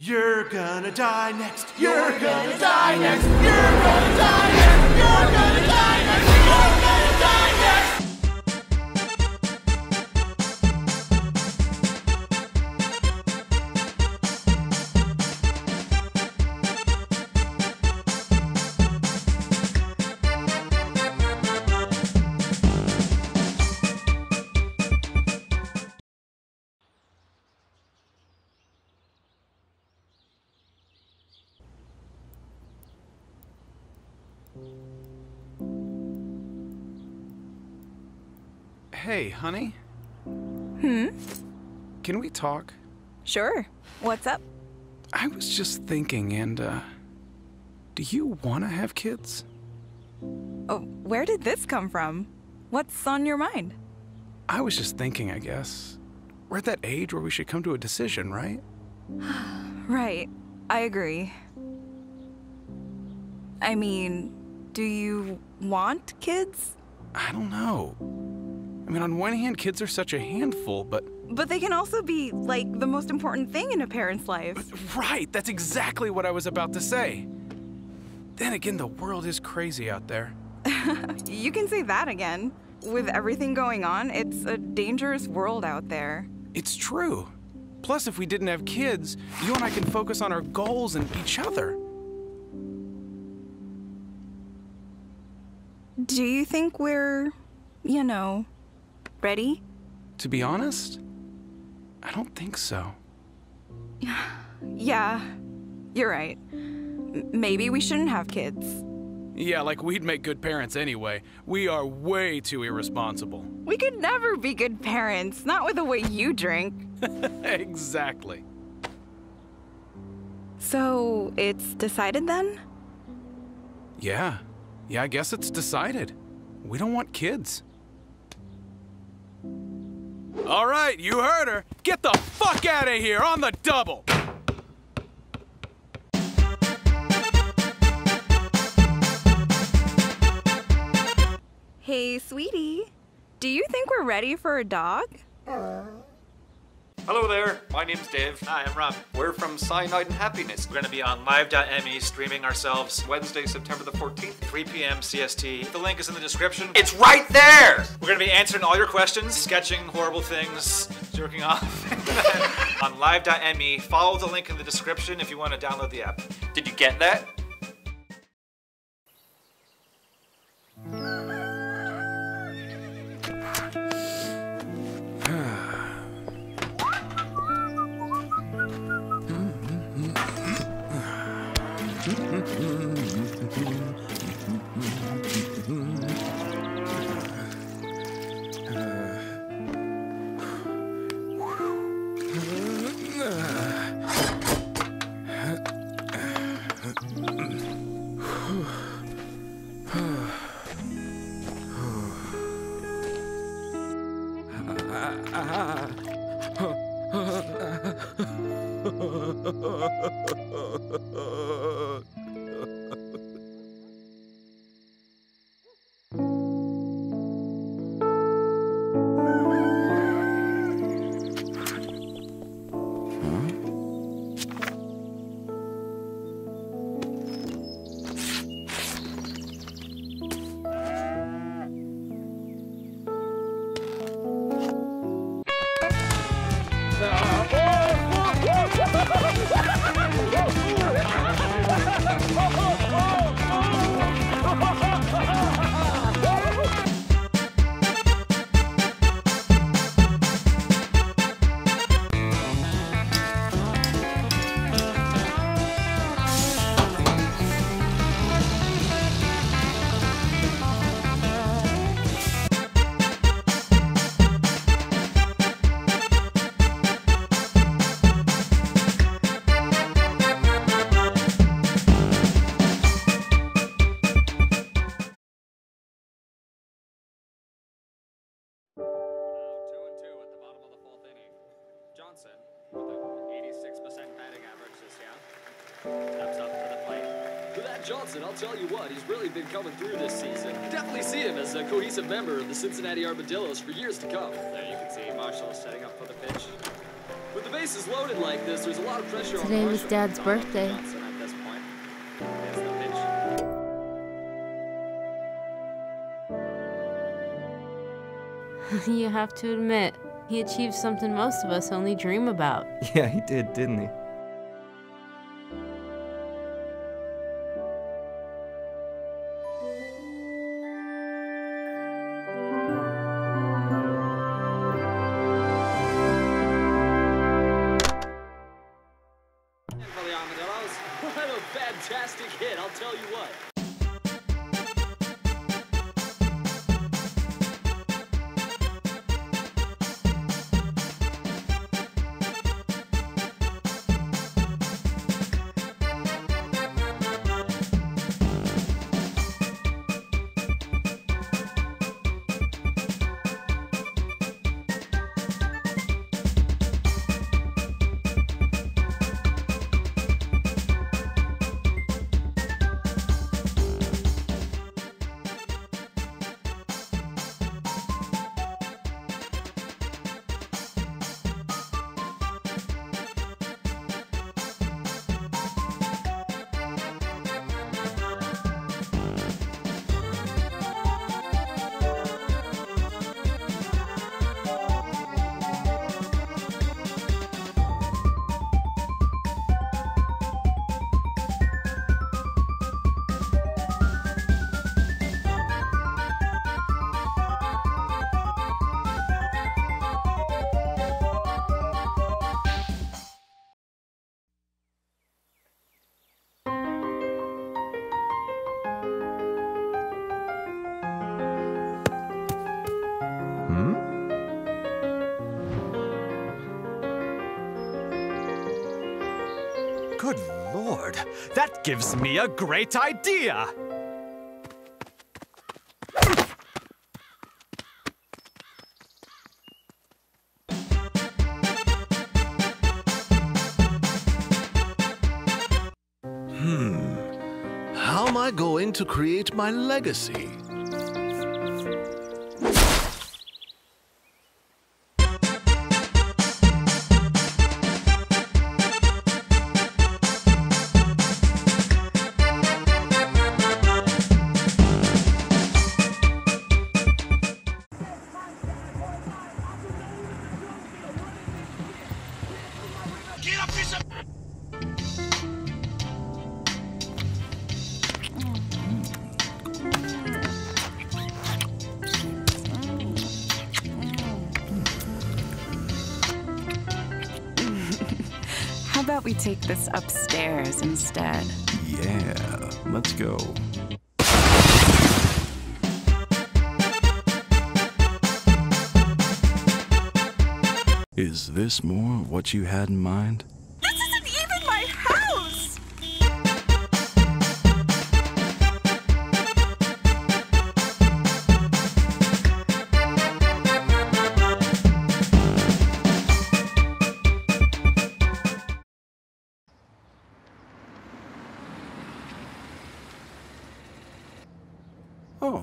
You're gonna die next. You're gonna die next. You're gonna die next. You're gonna die next. You're gonna die Hey, honey. Can we talk? Sure. What's up? I was just thinking, and, do you want to have kids? Oh, where did this come from? What's on your mind? I was just thinking, I guess. We're at that age where we should come to a decision, right? Right. I agree. I mean, do you want kids? I don't know. I mean, on one hand, kids are such a handful, but... But they can also be, like, the most important thing in a parent's life. Right! That's exactly what I was about to say. Then again, the world is crazy out there. You can say that again. With everything going on, it's a dangerous world out there. It's true. Plus, if we didn't have kids, you and I can focus on our goals and each other. Do you think we're, you know... ready? To be honest, I don't think so. Yeah, you're right. Maybe we shouldn't have kids. Yeah, like we'd make good parents anyway. We are way too irresponsible. We could never be good parents, not with the way you drink. Exactly. So, it's decided then? Yeah, I guess it's decided. We don't want kids. All right, you heard her. Get the fuck out of here on the double. Hey, sweetie. Do you think we're ready for a dog? Hello there. My name's Dave. Hi, I'm Rob. We're from Cyanide and Happiness. We're going to be on live.me streaming ourselves Wednesday, September the 14th, 3 p.m. CST. The link is in the description. It's right there! We're going to be answering all your questions, sketching horrible things, jerking off. On live.me, follow the link in the description if you want to download the app. Did you get that? Johnson with an 86% batting average this year. Steps up to the plate. With that Johnson, I'll tell you what, he's really been coming through this season. Definitely see him as a cohesive member of the Cincinnati Armadillos for years to come. There you can see Marshall setting up for the pitch. With the bases loaded like this, there's a lot of pressure on Marshall. Today was Dad's birthday. You have to admit, he achieved something most of us only dream about. Yeah, he did, didn't he? And for the Armadillos, what a fantastic hit, I'll tell you what. Good Lord, that gives me a great idea! How am I going to create my legacy? How about we take this upstairs instead? Yeah, let's go. Is this more what you had in mind? This isn't even my house! Oh.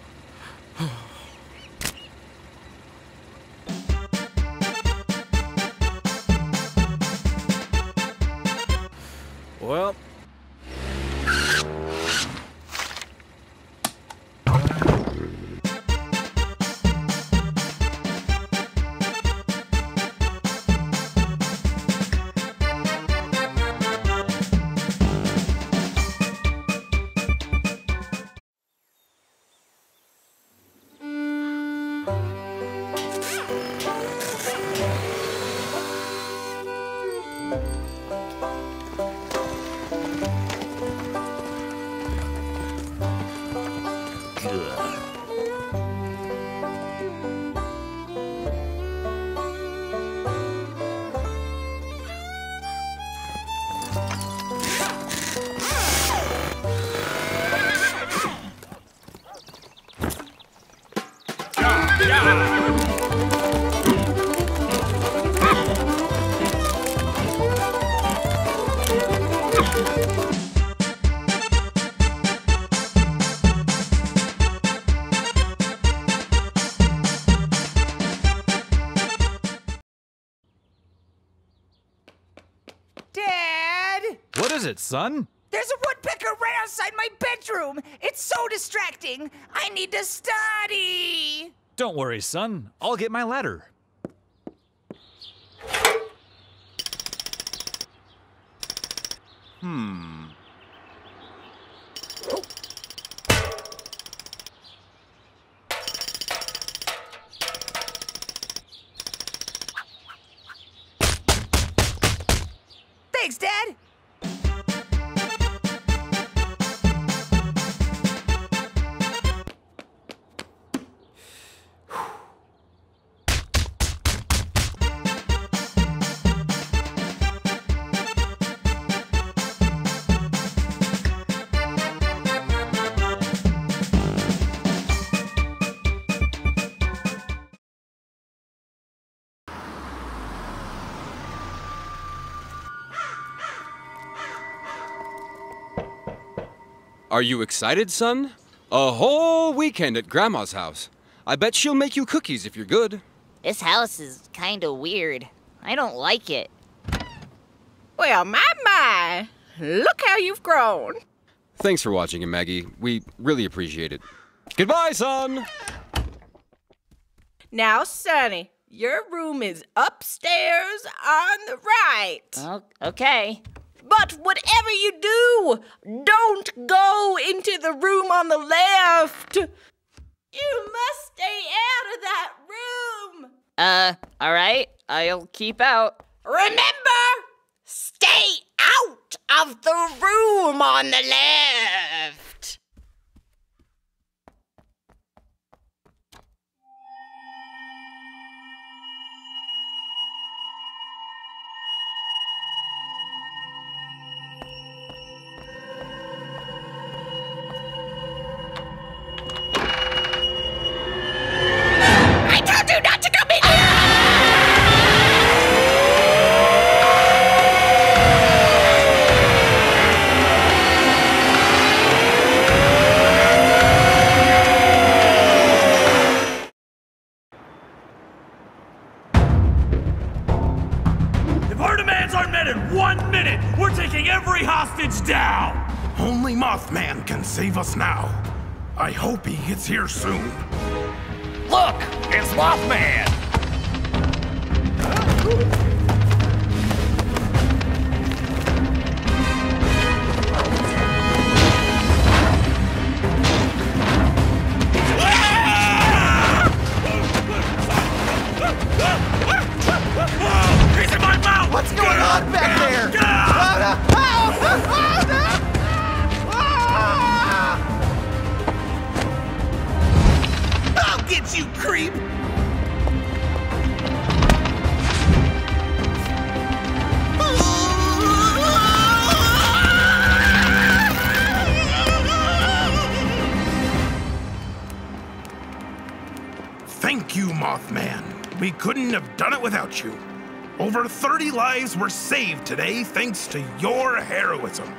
Son? There's a woodpecker right outside my bedroom. It's so distracting. I need to study. Don't worry, son. I'll get my ladder. Oh. Thanks, Dad. Are you excited, son? A whole weekend at Grandma's house. I bet she'll make you cookies if you're good. This house is kinda weird. I don't like it. Well, my. Look how you've grown. Thanks for watching it, Maggie. We really appreciate it. Goodbye, son! Now, Sonny, your room is upstairs on the right. Oh, okay. But whatever you do, don't go into the room on the left. You must stay out of that room. All right, I'll keep out. Remember, stay out of the room on the left. Mothman can save us now. I hope he gets here soon. Look, it's Mothman! He's in my mouth! What's going on back there? Help! Help! Get you, creep! Thank you, Mothman. We couldn't have done it without you. Over 30 lives were saved today thanks to your heroism.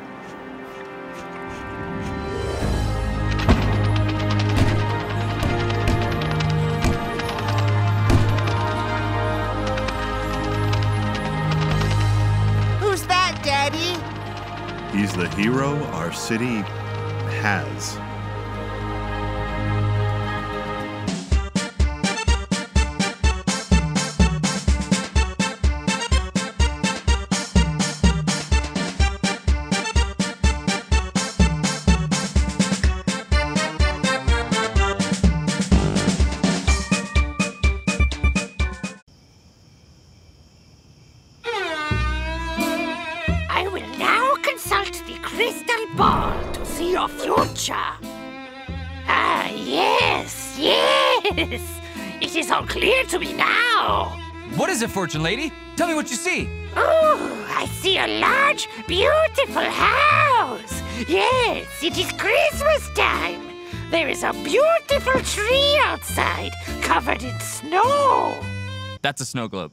He's the hero our city has. ball to see your future. Ah, yes, yes. It is all clear to me now. What is it, Fortune Lady? Tell me what you see. Oh, I see a large, beautiful house. Yes, it is Christmas time. There is a beautiful tree outside, covered in snow. That's a snow globe.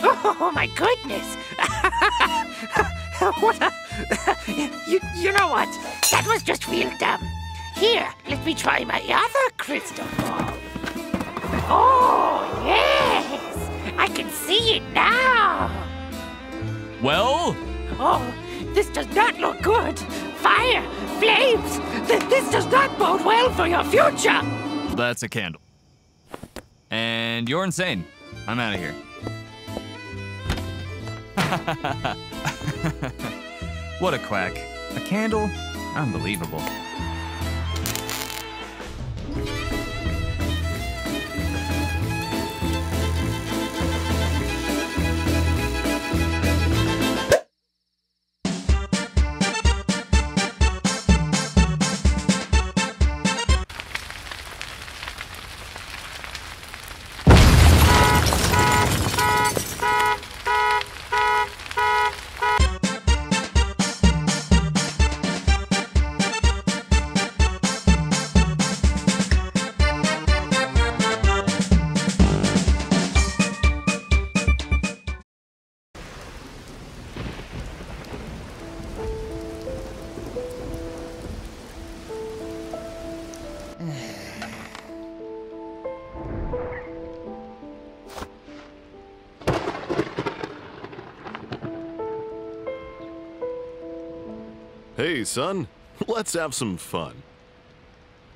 Oh, my goodness. What a... You know what? That was just real dumb. Here, let me try my other crystal ball. Oh, yes. I can see it now. Well? Oh, this does not look good. Fire, flames. This does not bode well for your future. That's a candle. And you're insane. I'm out of here. What a quack. A candle? Unbelievable. Hey, son, let's have some fun.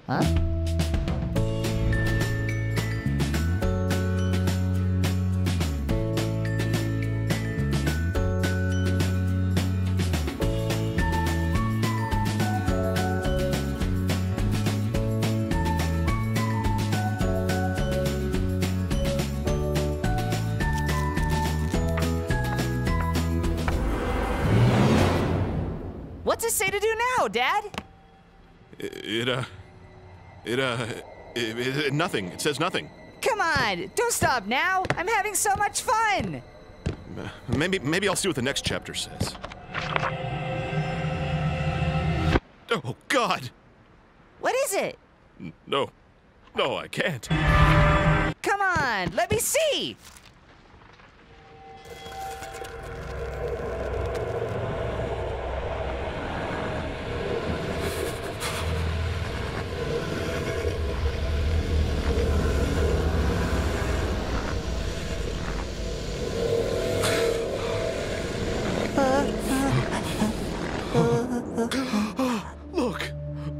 Huh? Dad? Nothing. It says nothing. Come on, don't stop now. I'm having so much fun. Maybe I'll see what the next chapter says. Oh, God. What is it? No, I can't. Come on, let me see.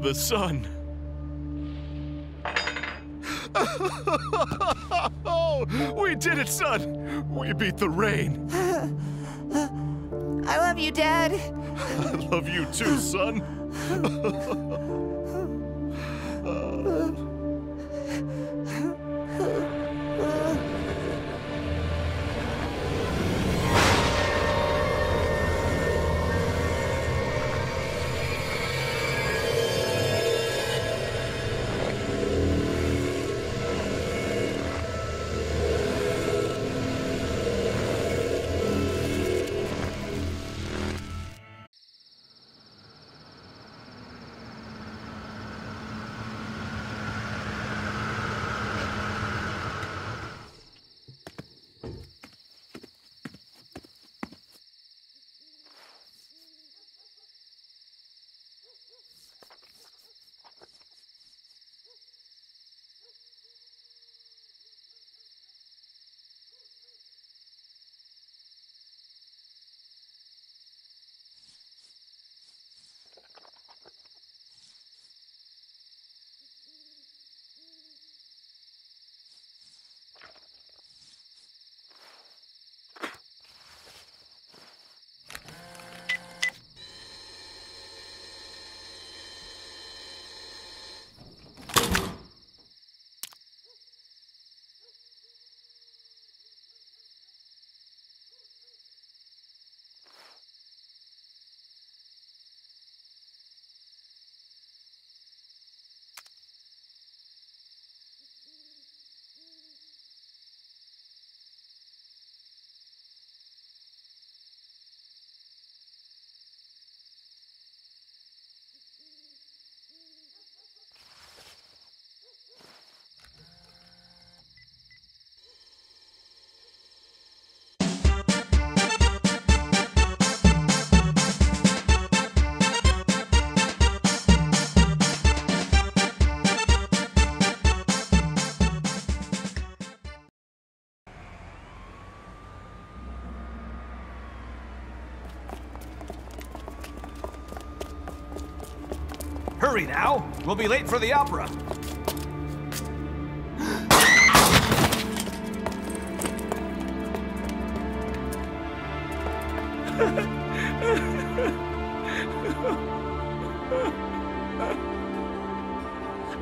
The sun. Oh, we did it, son. We beat the rain. I love you, Dad. I love you too, son. Hurry now! We'll be late for the opera.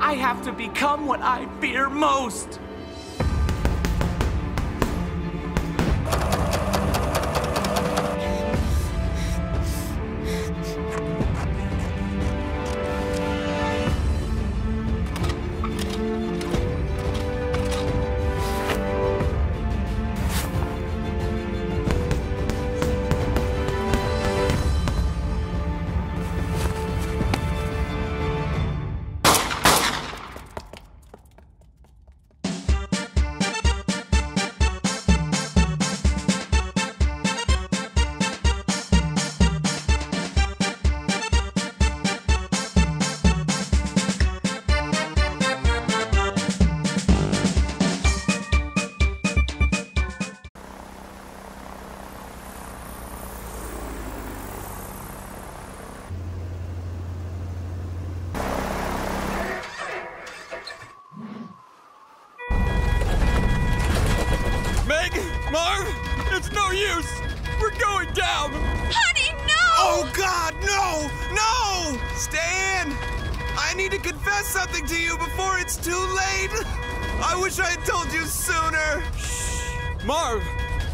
I have to become what I fear most.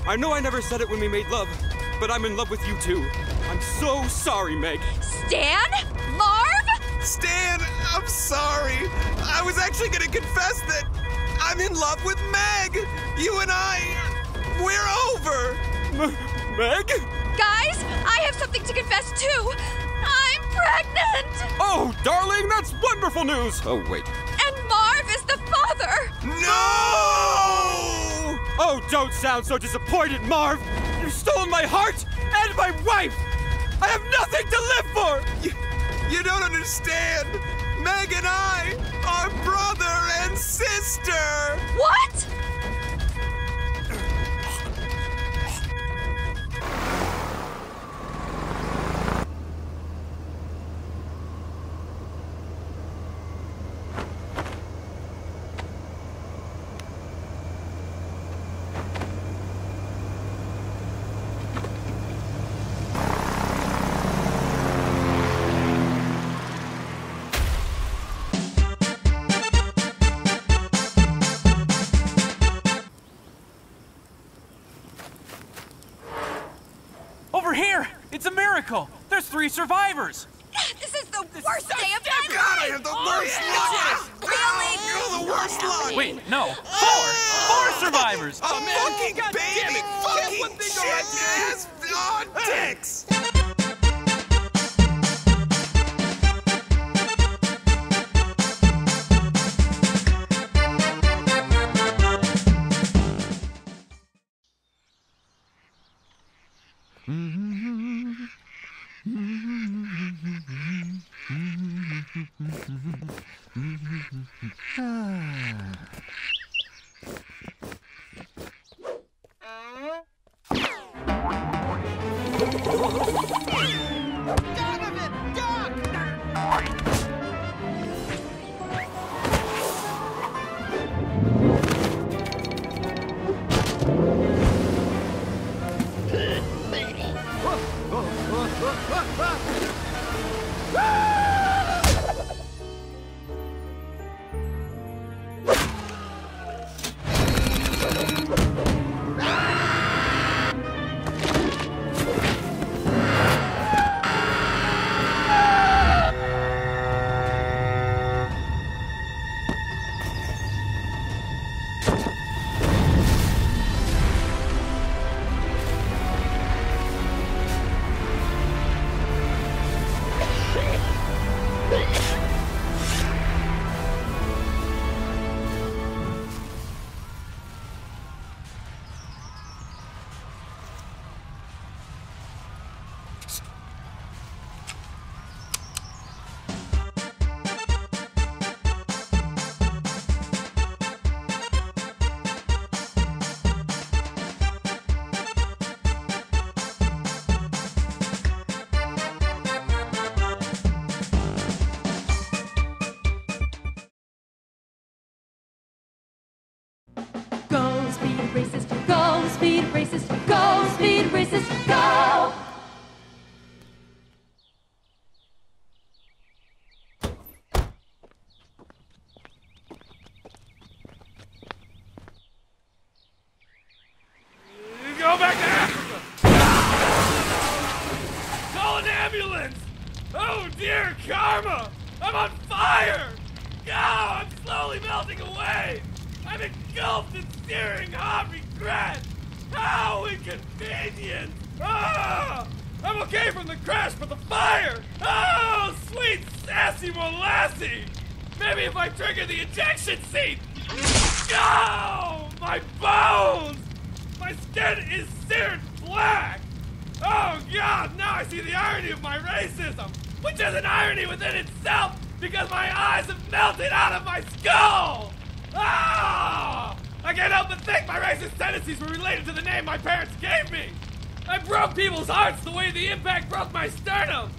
I know I never said it when we made love, but I'm in love with you too. I'm so sorry, Meg. Stan? Marv? Stan, I'm sorry. I was actually gonna confess that I'm in love with Meg. You and I, we're over. Meg? Guys, I have something to confess too. I'm pregnant. Oh, darling, that's wonderful news. Oh, wait. And Marv is the father. No! Oh, don't sound so disappointed, Marv! You've stolen my heart and my wife! I have nothing to live for! You don't understand! Meg and I are brother and sister! What?! There's 3 survivors! This is the worst day of my life! God, I have the worst luck! Really? You're the worst luck! Wait, no. 4 survivors! A fucking baby! Fucking shit-ass on dicks! racist, go. Speed racist, go. Speed racist, go. Go back to Africa! Call an ambulance! Oh dear karma! I'm on fire! Go! I'm slowly melting away! I'm engulfed in searing hot regret! How inconvenient! Ah! I'm okay from the crash, but the fire! Oh, sweet sassy molassie! Maybe if I trigger the ejection seat! Go! My bones! My skin is seared black! Oh God, now I see the irony of my racism! Which is an irony within itself, because my eyes have melted out of my skull! Ah! I can't help but think my racist tendencies were related to the name my parents gave me! I broke people's hearts the way the impact broke my sternum!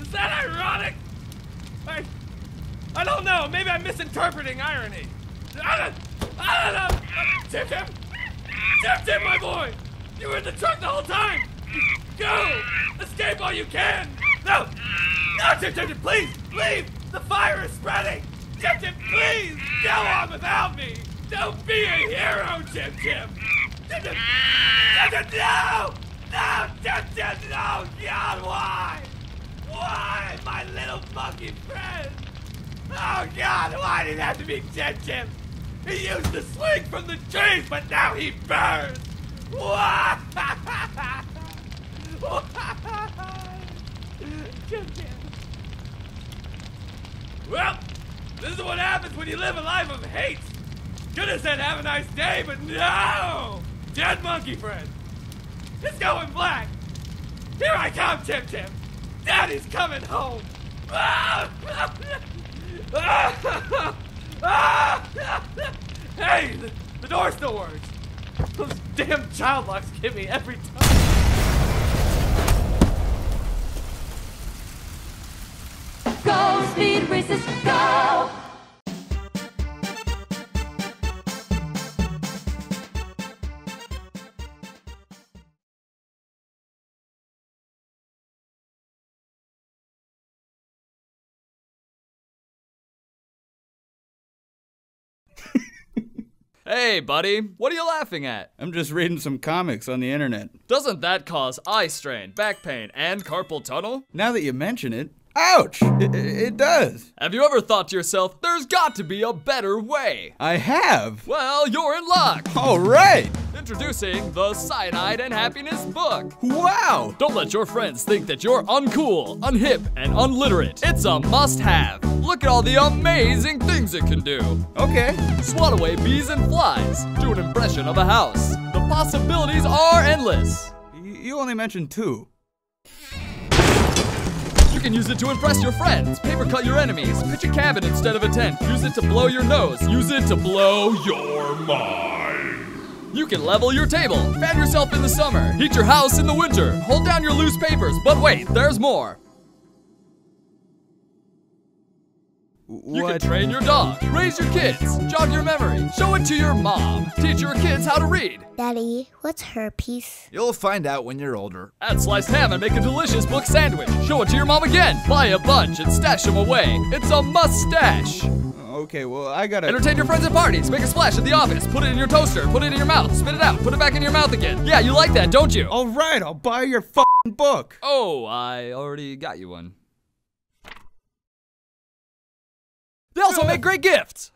Is that ironic? I don't know, maybe I'm misinterpreting irony. I don't know! Tim, my boy! You were in the truck the whole time! Go! Escape all you can! No! No, Tim, please! Leave! The fire is spreading! Tim, please! Go on without me! Don't be a hero, Tim! Tim, no! No, Tim, no! God, why? Why, my little monkey friend? Oh, God, why did it have to be Tim? He used to swing from the trees, but now he burns! Why? Why? Well, this is what happens when you live a life of hate. Could have said have a nice day, but no! Dead monkey friend. It's going black. Here I come, Tim. Daddy's coming home. Hey, the door still works. Those damn child locks get me every time. Go, speed racist, go! Hey, buddy, what are you laughing at? I'm just reading some comics on the internet. Doesn't that cause eye strain, back pain, and carpal tunnel? Now that you mention it, ouch! It does. Have you ever thought to yourself, there's got to be a better way? I have. Well, you're in luck. All right. Introducing the Cyanide and Happiness book. Wow. Don't let your friends think that you're uncool, unhip, and unliterate. It's a must-have. Look at all the amazing things it can do. Okay. Swat away bees and flies. Do an impression of a house. The possibilities are endless. You only mentioned two. You can use it to impress your friends, paper cut your enemies, pitch a cabin instead of a tent, use it to blow your nose, use it to blow your mind. You can level your table, fan yourself in the summer, heat your house in the winter, hold down your loose papers, but wait, there's more. What? You can train your dog, raise your kids, jog your memory, show it to your mom, teach your kids how to read. Daddy, what's herpes? You'll find out when you're older. Add sliced ham and make a delicious book sandwich. Show it to your mom again. Buy a bunch and stash them away. It's a mustache. Okay, well, I gotta... Entertain your friends at parties. Make a splash at the office. Put it in your toaster. Put it in your mouth. Spit it out. Put it back in your mouth again. Yeah, you like that, don't you? All right, I'll buy your f***ing book. Oh, I already got you one. They also make great gifts!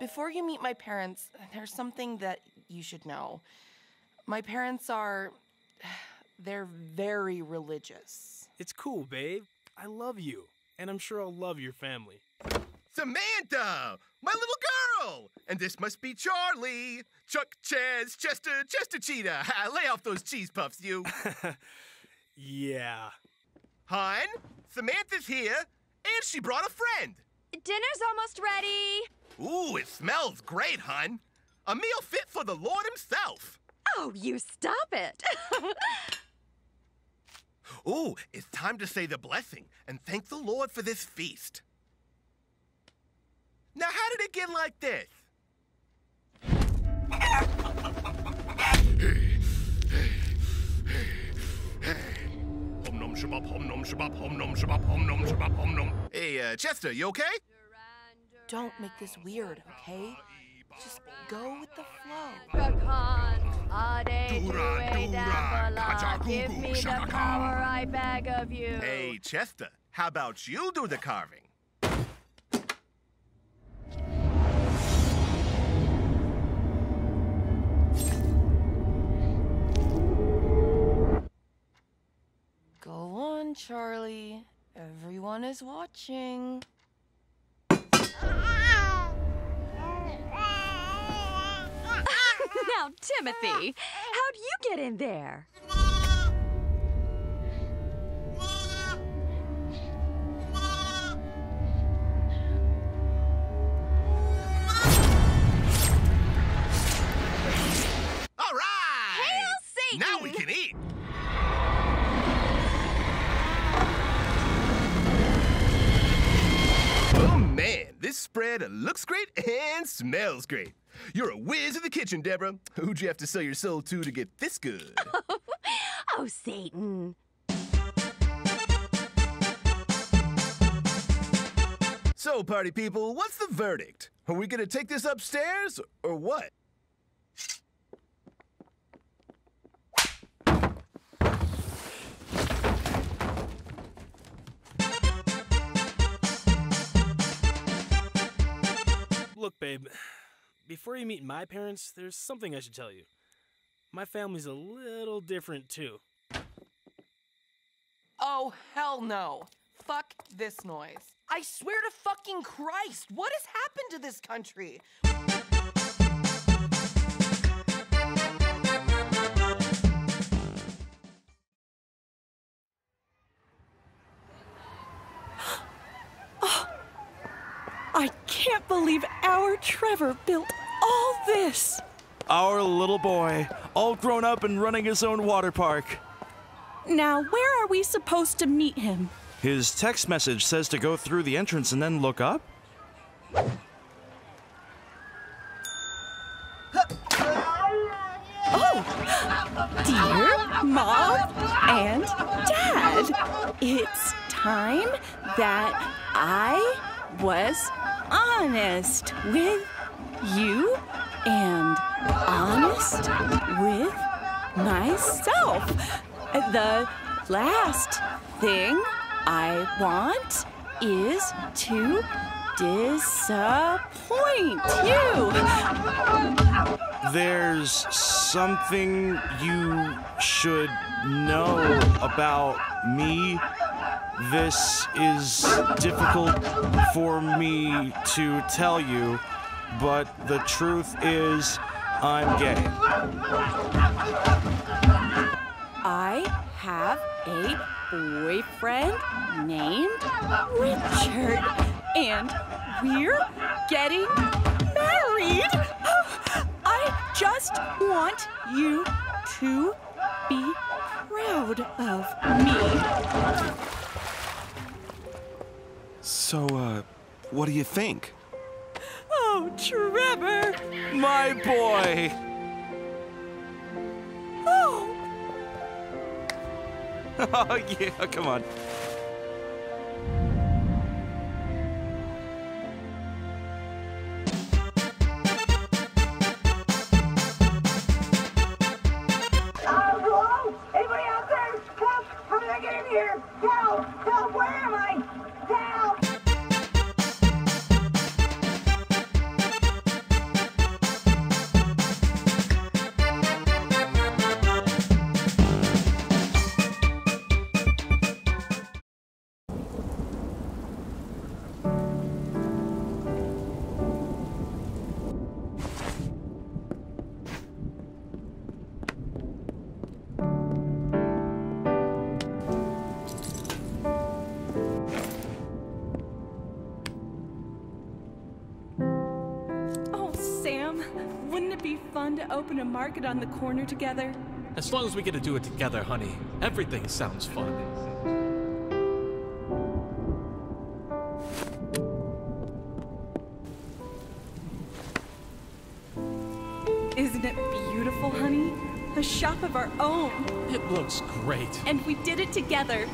Before you meet my parents, there's something that you should know. My parents are... they're very religious. It's cool, babe. I love you. And I'm sure I'll love your family. Samantha! My little girl! And this must be Charlie! Chuck, Chaz, Chester, Chester Cheetah! Lay off those cheese puffs, you! Yeah. Hon, Samantha's here, and she brought a friend. Dinner's almost ready. Ooh, it smells great, hon. A meal fit for the Lord himself. Oh, you stop it. Ooh, it's time to say the blessing and thank the Lord for this feast. Now, how did it get like this? Hom nom shabop, hom nom shabop, hom nom shabop, hom nom shabop, hom nom. Hey, Chester, you okay? Don't make this weird, okay? Just go with the flow. Give me the power I beg of you. Hey, Chester, how about you do the carving? Go on, Charlie. Everyone is watching. Now, Timothy, how'd you get in there? All right! Hail Satan! Now we can eat! Oh, man, this spread looks great and smells great. You're a whiz in the kitchen, Deborah. Who'd you have to sell your soul to get this good? Oh, Satan. So, party people, what's the verdict? Are we gonna take this upstairs or what? Look, babe. Before you meet my parents, there's something I should tell you. My family's a little different, too. Oh, hell no. Fuck this noise. I swear to fucking Christ, what has happened to this country? I can't believe our Trevor built all this! Our little boy, all grown up and running his own water park. Now, where are we supposed to meet him? His text message says to go through the entrance and then look up. Oh! Dear Mom and Dad, it's time that I was honest with you and honest with myself. The last thing I want is to disappoint you. There's something you should know about me. This is difficult for me to tell you, but the truth is, I'm gay. I have a boyfriend named Richard, and we're getting married. I just want you to be proud of me. So, what do you think? Oh, Trevor! My boy! Oh! Oh, yeah, come on. Hello? Anybody out there? Cops, how did I get in here? Help! Help! Where am I? Wouldn't it be fun to open a market on the corner together? As long as we get to do it together, honey. Everything sounds fun. Isn't it beautiful, honey? A shop of our own. It looks great. And we did it together.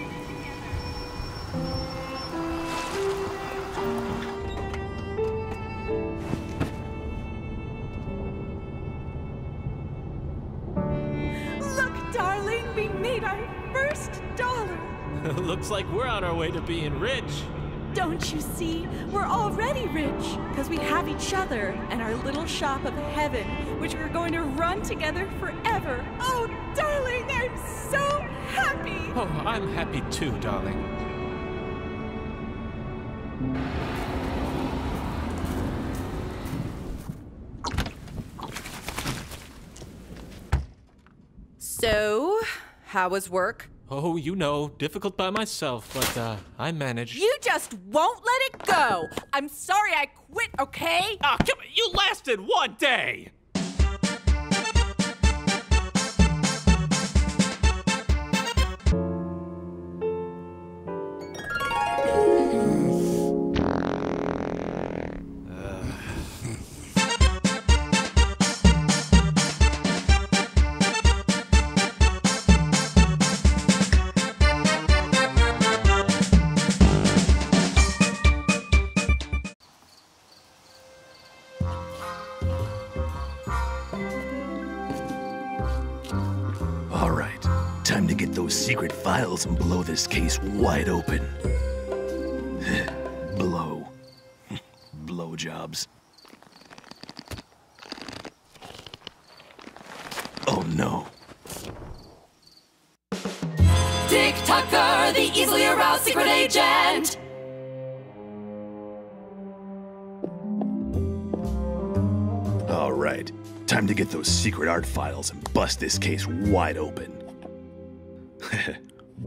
Looks like we're on our way to being rich. Don't you see? We're already rich because we have each other and our little shop of heaven, which we're going to run together forever. Oh, darling, I'm so happy. Oh, I'm happy too, darling. So, how was work? Oh, you know, difficult by myself, but I managed. You just won't let it go. I'm sorry I quit, okay? Ah, come on, you lasted one day. Secret files and blow this case wide open. Blow. Blowjobs. Oh no. Dick Tucker, the easily aroused secret agent! Alright, time to get those secret art files and bust this case wide open.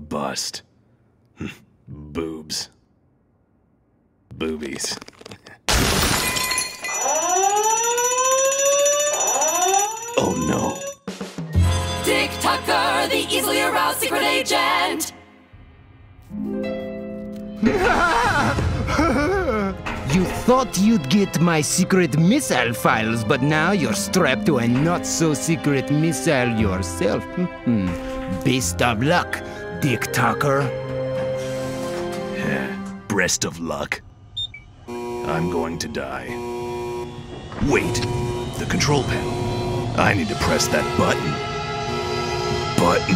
Bust. Boobs. Boobies. Oh no. Dick Tucker, the easily aroused secret agent! You thought you'd get my secret missile files, but now you're strapped to a not-so-secret missile yourself. Best of luck, Dick Tucker. Breast of luck. I'm going to die. Wait, the control panel. I need to press that button. Butts.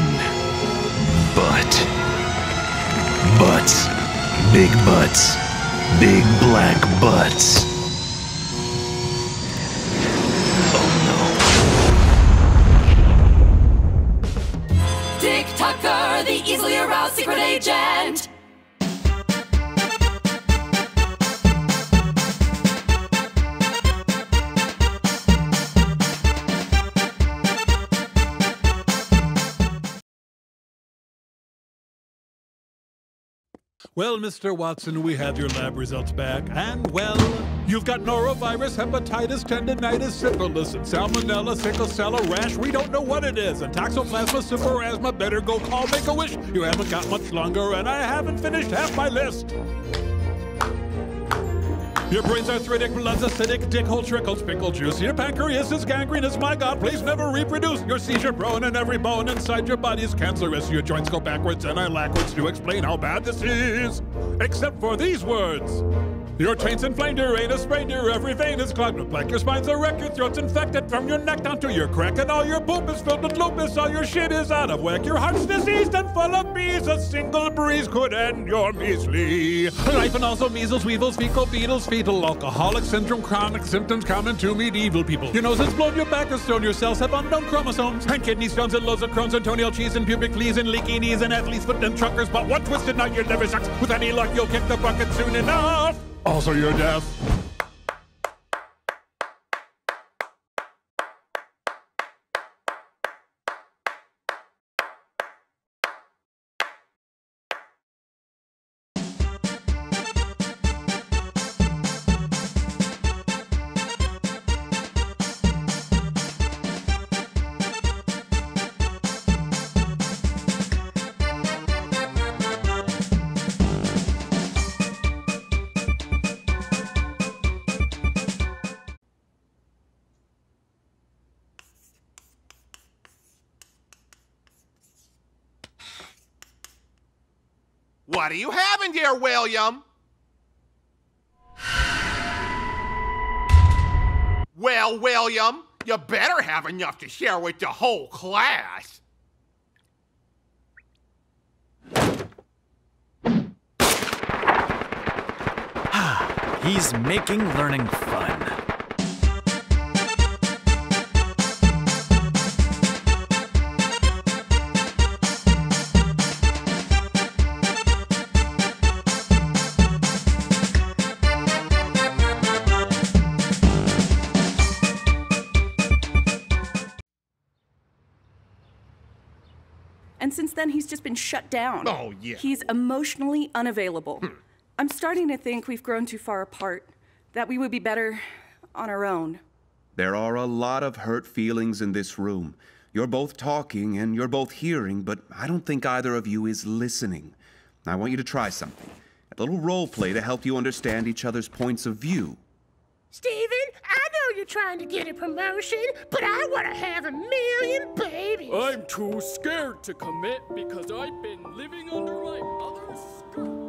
Big butts. Big black butts. Tucker, the easily aroused secret agent! Well, Mr. Watson, we have your lab results back, and, well, you've got norovirus, hepatitis, tendinitis, syphilis, and salmonella, sickle cell, a rash, we don't know what it is, and toxoplasma, syphilisma, better go call, make a wish, you haven't got much longer, and I haven't finished half my list. Your brain's arthritic, blood's acidic, dick hole trickles, pickle juice. Your pancreas is gangrenous, my God, please never reproduce. You're seizure prone and every bone inside your body is cancerous. Your joints go backwards and I lackwards to explain how bad this is. Except for these words. Your taint's inflamed, your anus sprained, your every vein is clogged with plaque. Your spine's erect, your throat's infected from your neck down to your crack. And all your poop is filled with lupus, all your shit is out of whack. Your heart's diseased and full of bees, a single breeze could end your measly life. And also measles, weevils, fecal beetles, fetal, alcoholic syndrome, chronic symptoms common to medieval people. Your nose is blown, your back is thrown, your cells have unknown chromosomes. And kidney stones and loads of Crohn's and toenail cheese and pubic fleas and leaky knees and athlete's foot and truckers. But one twisted knot, your liver sucks. With any luck, you'll kick the bucket soon enough. Also, you're deaf. What are you having here, William? Well, William, you better have enough to share with the whole class. He's making learning fun. And since then, he's just been shut down. Oh, yeah. He's emotionally unavailable. I'm starting to think we've grown too far apart, that we would be better on our own. There are a lot of hurt feelings in this room. You're both talking and you're both hearing, but I don't think either of you is listening. I want you to try something. A little role play to help you understand each other's points of view. Steven, I know you're trying to get a promotion, but I want to have a million babies. I'm too scared to commit because I've been living under my mother's skirt.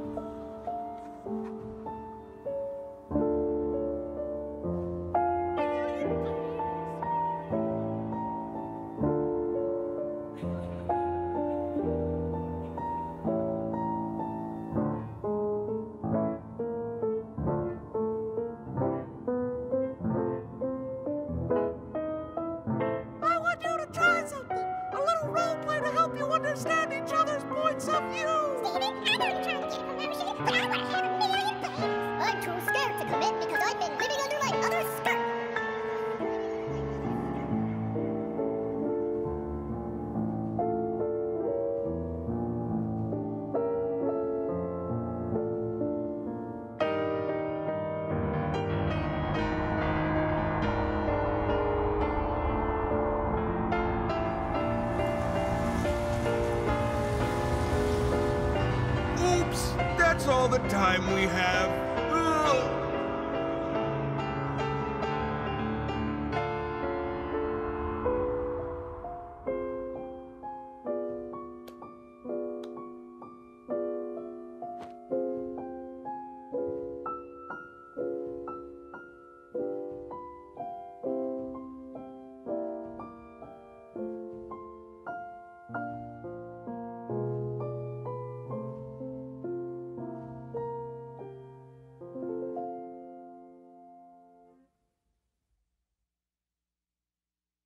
All the time we have.